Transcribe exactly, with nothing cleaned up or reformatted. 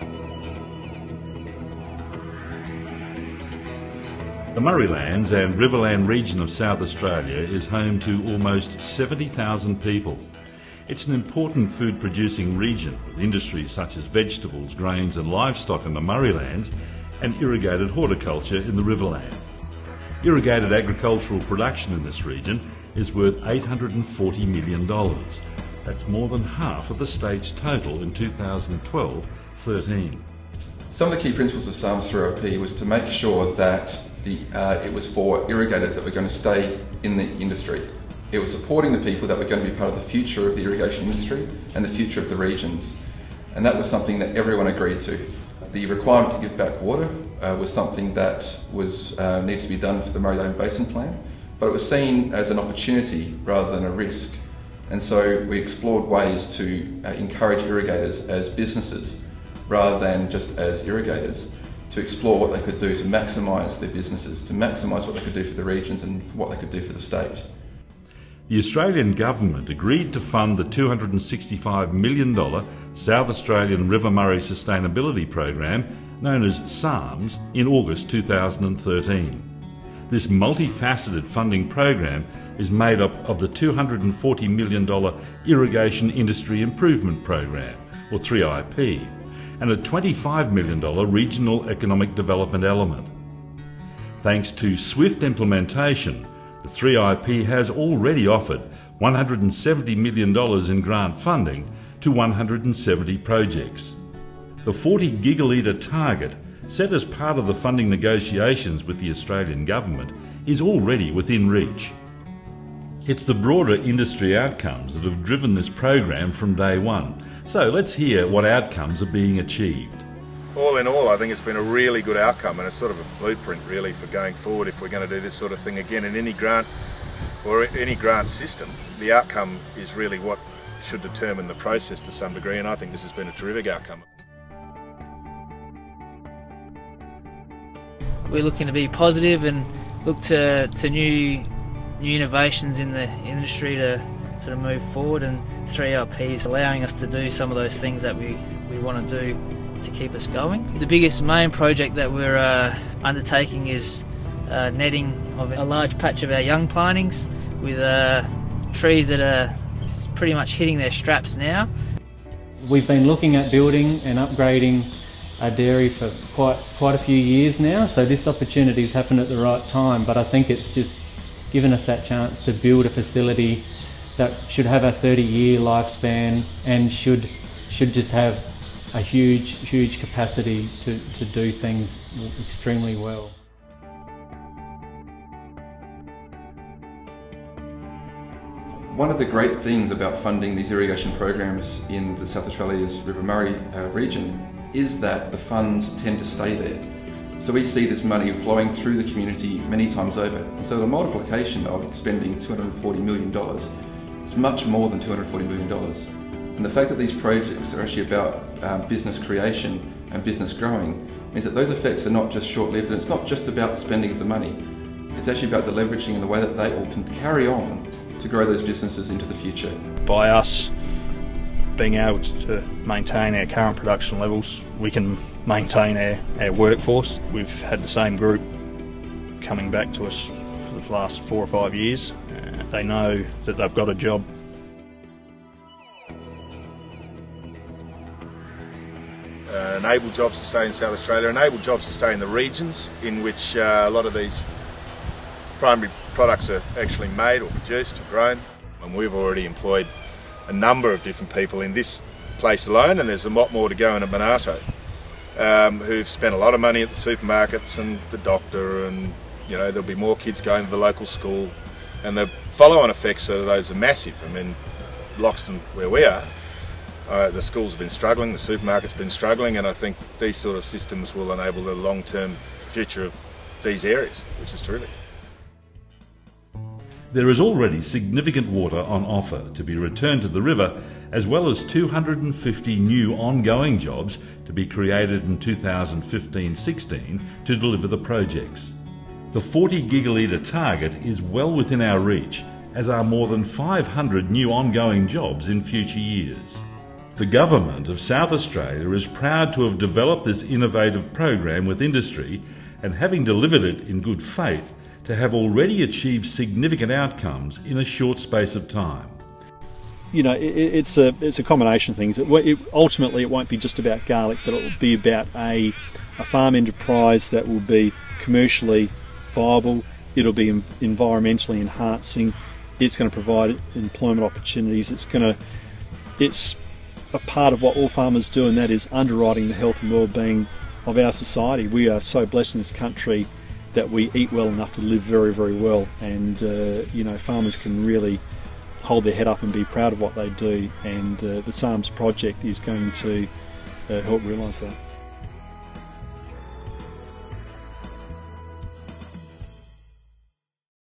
The Murraylands and Riverland region of South Australia is home to almost seventy thousand people. It's an important food producing region with industries such as vegetables, grains and livestock in the Murraylands and irrigated horticulture in the Riverland. Irrigated agricultural production in this region is worth eight hundred and forty million dollars. That's more than half of the state's total in two thousand twelve thirteen. Some of the key principles of SARMS three R P was to make sure that The, uh, it was for irrigators that were going to stay in the industry. It was supporting the people that were going to be part of the future of the irrigation industry and the future of the regions. And that was something that everyone agreed to. The requirement to give back water uh, was something that was uh, needed to be done for the Murray-Darling Basin Plan, but it was seen as an opportunity rather than a risk. And so we explored ways to uh, encourage irrigators as businesses rather than just as irrigators, to explore what they could do to maximise their businesses, to maximise what they could do for the regions and what they could do for the state. The Australian Government agreed to fund the two hundred and sixty-five million dollars South Australian River Murray Sustainability Program, known as SARMS, in August two thousand thirteen. This multifaceted funding program is made up of the two hundred and forty million dollars Irrigation Industry Improvement Program, or three I P, and a twenty-five million dollars regional economic development element. Thanks to swift implementation, the three I P has already offered one hundred and seventy million dollars in grant funding to one hundred and seventy projects. The forty gigalitre target, set as part of the funding negotiations with the Australian Government, is already within reach. It's the broader industry outcomes that have driven this program from day one. So let's hear what outcomes are being achieved. All in all, I think it's been a really good outcome, and it's sort of a blueprint really for going forward if we're going to do this sort of thing again in any grant or any grant system. The outcome is really what should determine the process to some degree, and I think this has been a terrific outcome. We're looking to be positive and look to, to new, new innovations in the industry to sort of move forward, and three R P is allowing us to do some of those things that we, we want to do to keep us going. The biggest main project that we're uh, undertaking is uh, netting of a large patch of our young plantings with uh, trees that are pretty much hitting their straps now. We've been looking at building and upgrading our dairy for quite, quite a few years now, so this opportunity's happened at the right time, but I think it's just given us that chance to build a facility that should have a thirty year lifespan and should should just have a huge, huge capacity to, to do things extremely well. One of the great things about funding these irrigation programs in the South Australia's River Murray uh, region is that the funds tend to stay there. So we see this money flowing through the community many times over. And so the multiplication of expending two hundred and forty million dollars it's much more than two hundred and forty million dollars. And the fact that these projects are actually about um, business creation and business growing means that those effects are not just short-lived, and it's not just about the spending of the money. It's actually about the leveraging and the way that they all can carry on to grow those businesses into the future. By us being able to maintain our current production levels, we can maintain our, our workforce. We've had the same group coming back to us for the last four or five years. They know that they've got a job. Uh, enable jobs to stay in South Australia, enable jobs to stay in the regions in which uh, a lot of these primary products are actually made or produced or grown. And we've already employed a number of different people in this place alone, and there's a lot more to go in at Monarto, um, who've spent a lot of money at the supermarkets and the doctor, and you know, there'll be more kids going to the local school. And the follow-on effects of those are massive. I mean, Loxton, where we are, uh, the schools have been struggling, the supermarket's been struggling, and I think these sort of systems will enable the long-term future of these areas, which is terrific. There is already significant water on offer to be returned to the river, as well as two hundred and fifty new ongoing jobs to be created in two thousand fifteen sixteen to deliver the projects. The forty gigalitre target is well within our reach, as are more than five hundred new ongoing jobs in future years. The Government of South Australia is proud to have developed this innovative program with industry and, having delivered it in good faith, to have already achieved significant outcomes in a short space of time. You know, it, it's a it's a combination of things. It, it, ultimately, it won't be just about garlic, but it will be about a, a farm enterprise that will be commercially viable. It'll be in, environmentally enhancing. It's going to provide employment opportunities. It's going to it's a part of what all farmers do, and that is underwriting the health and well-being of our society. We are so blessed in this country that we eat well enough to live very, very well, and uh, you know, farmers can really hold their head up and be proud of what they do, and uh, the SARMS project is going to uh, help realise that.